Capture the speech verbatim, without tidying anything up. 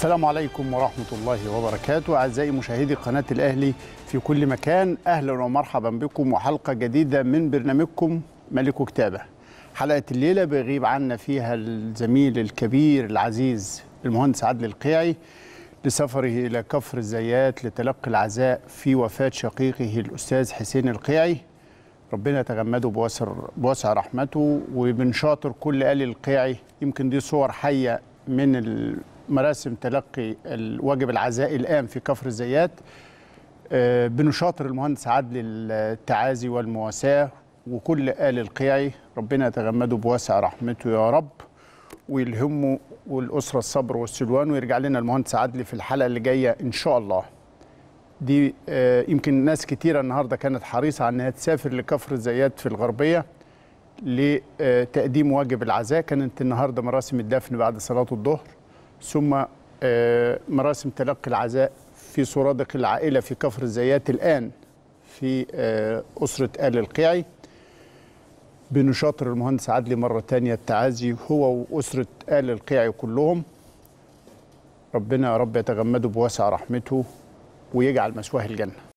السلام عليكم ورحمة الله وبركاته، أعزائي مشاهدي قناة الأهلي في كل مكان، أهلا ومرحبا بكم وحلقة جديدة من برنامجكم ملك وكتابة. حلقة الليلة بيغيب عنا فيها الزميل الكبير العزيز المهندس عادل القيعي لسفره إلى كفر الزيات لتلقي العزاء في وفاة شقيقه الأستاذ حسين القيعي، ربنا يتغمده بواسع رحمته. وبنشاطر كل آل القيعي، يمكن دي صور حية من ال مراسم تلقي الواجب العزائي الآن في كفر الزيات. بنشاطر المهندس عادل التعازي والمواساة وكل آل القيعي، ربنا يتغمده بواسع رحمته يا رب، ويلهمه والأسرة الصبر والسلوان، ويرجع لنا المهندس عادل في الحلقة اللي جاية إن شاء الله. دي يمكن ناس كتيرة النهاردة كانت حريصة على أنها تسافر لكفر الزيات في الغربية لتقديم واجب العزاء. كانت النهاردة مراسم الدفن بعد صلاة الظهر، ثم مراسم تلقي العزاء في سرادق العائلة في كفر الزيات الآن في أسرة آل القيعي. بنشاطر المهندس عادل مرة تانية التعازي هو وأسرة آل القيعي كلهم، ربنا يا رب يتغمده بواسع رحمته ويجعل مثواه الجنة.